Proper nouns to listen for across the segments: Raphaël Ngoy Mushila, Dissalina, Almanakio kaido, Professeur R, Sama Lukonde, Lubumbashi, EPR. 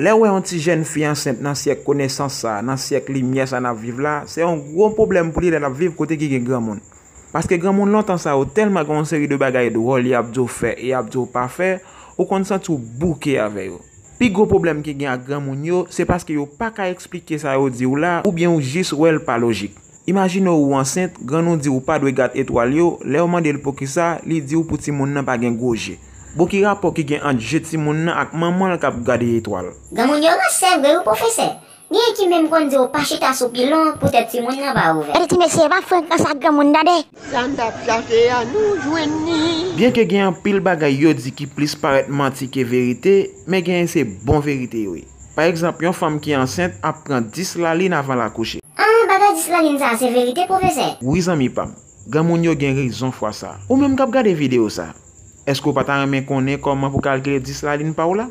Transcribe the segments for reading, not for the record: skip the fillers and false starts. les ouais un petit jeune fille enceinte dans siècle connaissance ça, dans siècle lumière ça n'a vivre là, c'est un gros problème pour lui la vivre côté qui est grand monde. Parce que grand monde longtemps ça a tellement grande série de bagages de rôle y a dû faire et a dû pas faire, au compte ça tout bouqué avec eux. Puis gros problème qui gagne grand monde yo, c'est parce que yo pas qu'à expliquer ça au dit ou là ou bien ou juste ou elle pas logique. Imagine ou enceinte, grand nous dit ou pas de gâte étoile yo, les moment de pour qui ça, li dit ou petit monde n'a pas gagne gorge. Bon qui rapport qui gagne entre jeti monde nan ak maman qui a gardé étoile. Grand monde yo c'est vrai ou professeur. Ni qui même qu'on dit ou pas chita sous pilon, peut-être si monde n'a pas ouvert. Elle dit monsieur va faire ça grand monde dade. Sanda placer à nous joindre. Bien que gagne pile bagay yo dit qui plus paraît menti que vérité, mais gagne c'est bon vérité oui. Par exemple, une femme qui est enceinte apprend 10 laline avant l'accoucher. C'est vérité professeur. Oui ami pam, grand moun yo gen raison fois ça. Ou même k'ap gade vidéo ça. Est-ce qu'on pas ta remen connait comment pour calculer 10 la ligne Paola?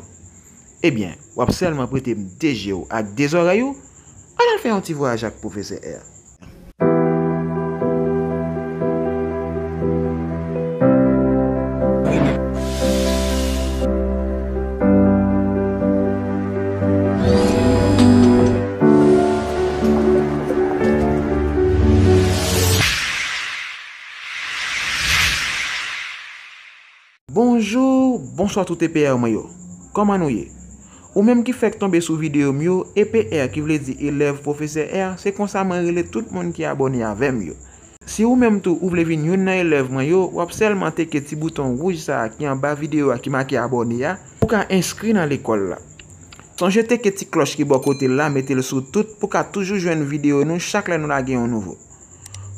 Eh bien, ou ap seulement prêter DG ou ak des oreilles ou on fait un petit voyage avec professeur R. Bonjour, bonsoir tout EPR Mayo. Comment nous y est? Ou même qui fait tomber sous vidéo mieux, EPR qui veut dire élève professeur R, c'est comme ça m'enrele tout le monde qui est abonné avec mieux. Si ou même tout ouvre venir un élève Mayo, ou absolument te petit bouton rouge ça qui en bas vidéo qui marque abonné à, pour qu'à inscrire dans l'école là. Sans jeter que petite cloche qui bon côté là, mettez-le sous tout pour qu'à toujours jouer une vidéo nous chaque là nous la gagne un nouveau.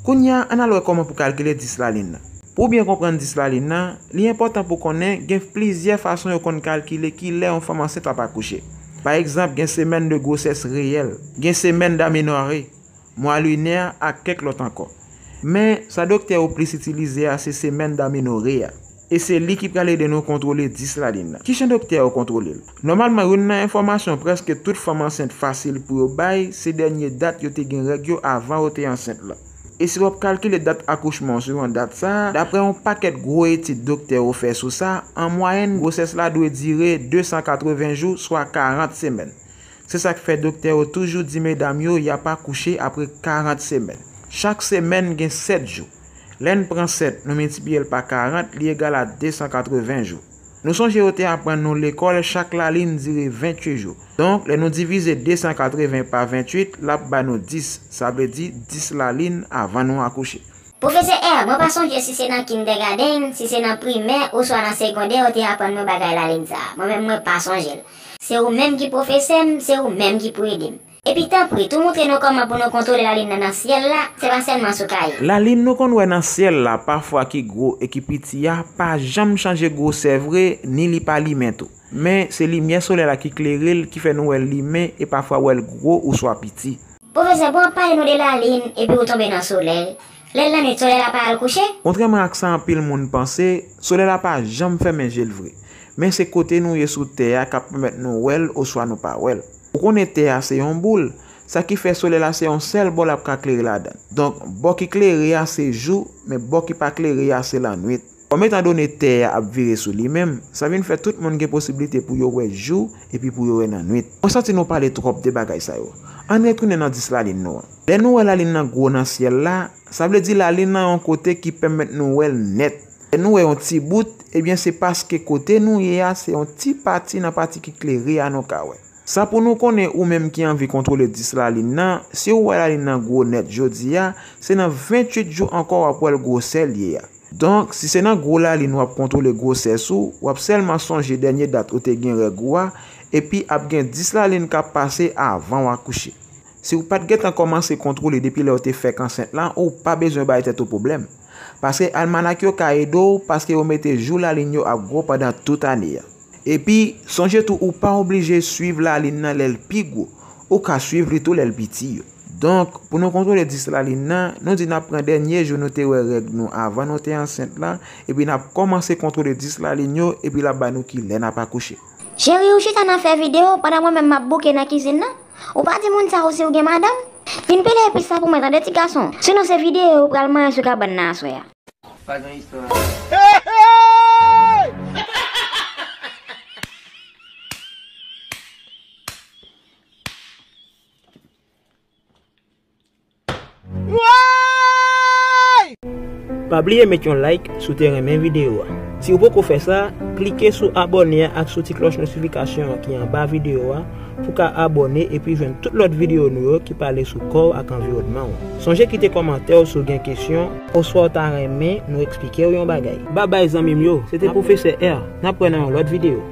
Kounya, on a comment pour calculer 10 la ligne. Pour bien comprendre Dissalina, l'important pour connaître, il y a plusieurs façons de calculer qui l'est en femme enceinte à pas coucher. Par exemple, il y a une semaine de grossesse réelle, il y a une semaine d'aménorrhée, mois lunaire et quelques autres encore. Mais sa docteur a plus utilisé ces semaines d'aménorrhée. Et c'est lui qui peut de nous contrôler Dissalina. Qui est le docteur qui contrôle? Normalement, il y a une information presque toute femme enceinte facile pour bail, ces dernières dates qui ont été régulées avant d'être enceinte. Et si vous calculez la date d'accouchement sur une date ça, d'après un paquet de gros études docteurs ont fait sur ça, en moyenne, grossesse là doit durer 280 jours, soit 40 semaines. C'est ça que fait docteur toujours dit mesdames, il n'y a pas couché après 40 semaines. Chaque semaine, il y a 7 jours. L'un prend 7, nous multiplions par 40, il égale à 280 jours. Nous sommes jetés à prendre l'école, chaque la ligne dirait 28 jours. Donc, nous divisons 280 par 28, là, nous 10. Ça veut dire 10 la ligne avant nous accoucher. Professeur R, moi, pas que si c'est dans kindergarten, si c'est dans primaire ou soit dans secondaire, on apprend nos bagages la ligne ça. Moi-même, moi, pas songer. C'est vous-même qui professeur, c'est vous-même qui pour aider. Et puis, tant pis, tout montre nous comment pour nous contrôler la ligne dans le ciel là, c'est pas seulement sous caille. La ligne nous connaît dans le ciel là, parfois qui gros et qui petit, pas jamais changer gros, c'est vrai, ni li pas li mento. Mais c'est lumière solaire là qui éclaire qui fait nous limer et parfois ou elle gros ou soit petit. Professeur, bon, parlez-nous de la ligne et puis vous tombez dans le soleil. L'aile la nuit, soleil là pas à coucher? Contrairement à ce qu'en pile monde pense, soleil là pas jamais fait manger le vrai. Mais c'est côté nous y est sous terre qui permet nous ouel ou soit nous pas ouel. Pour qu'on était assez en boule, ça qui fait soleil là c'est un seul bol à éclairer là-dedans. Donc, bon qui éclaire c'est jour, mais bon qui pas éclaire c'est la nuit. Comme étant donné terre à virer sur lui-même, ça vient faire tout le monde qui a possibilité pour y avoir jour et puis pour y avoir la nuit. On sent que nous parlons trop de bagaille ça. On retourne dans 10 la ligne. Les nouvelles la ligne gros dans le ciel là, ça veut dire la ligne en côté qui permet nous net. Et nous avons un petit bout, et bien c'est parce que côté nous c'est un petit parti dans la partie qui éclaire à nos cas. Ça pour nous connaître ou même qui a envie de contrôler 10 la ligne, si ou la ligne gros net jodi a, c'est dans 28 jours encore après le gros sel. Donc si c'est dans gros la ligne ou contrôler gros sel sou, ou seulement songer dernière date ou te gen gros et puis a gen 10 la ligne qui a passé avant ou coucher. Si ou pas de get en commencer contrôler depuis là ou te fait enceinte là, ou pas besoin ba tête au problème. Parce que Almanakio kaido parce que ou mettez jour la ligne à gros pendant toute année. Et puis, songez tout ou pas obligé de suivre la ligne dans l'elpigo, ou qu'à suivre tout l'elpiti. Donc, pour nous contrôler 10 la ligne, nous disons que le dernier jour, nous avons règle avant nous être enceinte là, et puis nous avons commencé à contrôler 10 la ligne, et puis là-bas nous qui n'a pas couché. Chérie, ou chita n'a fait vidéo, pendant moi-même ma bouke dans la cuisine là, ou pas de monde ça aussi ou bien madame? Une pelle et puis ça pour mettre des petits garçons. Sinon, ces vidéos, ou allemand sur la cabane là, soya. Pas une histoire. Pas oublier de mettre un like sur la vidéo. Si vous pouvez faire ça, cliquez sur abonner et sur la cloche de notification qui est en bas de la vidéo pour vous abonner et puis joindre toutes les autres vidéos qui parlent sur le corps et l'environnement. Songez quitter les commentaires sur les questions. Au soir, vous aimez nous expliquer les choses. Bye bye, amis. C'était Professeur R. Nous prenons l'autre vidéo.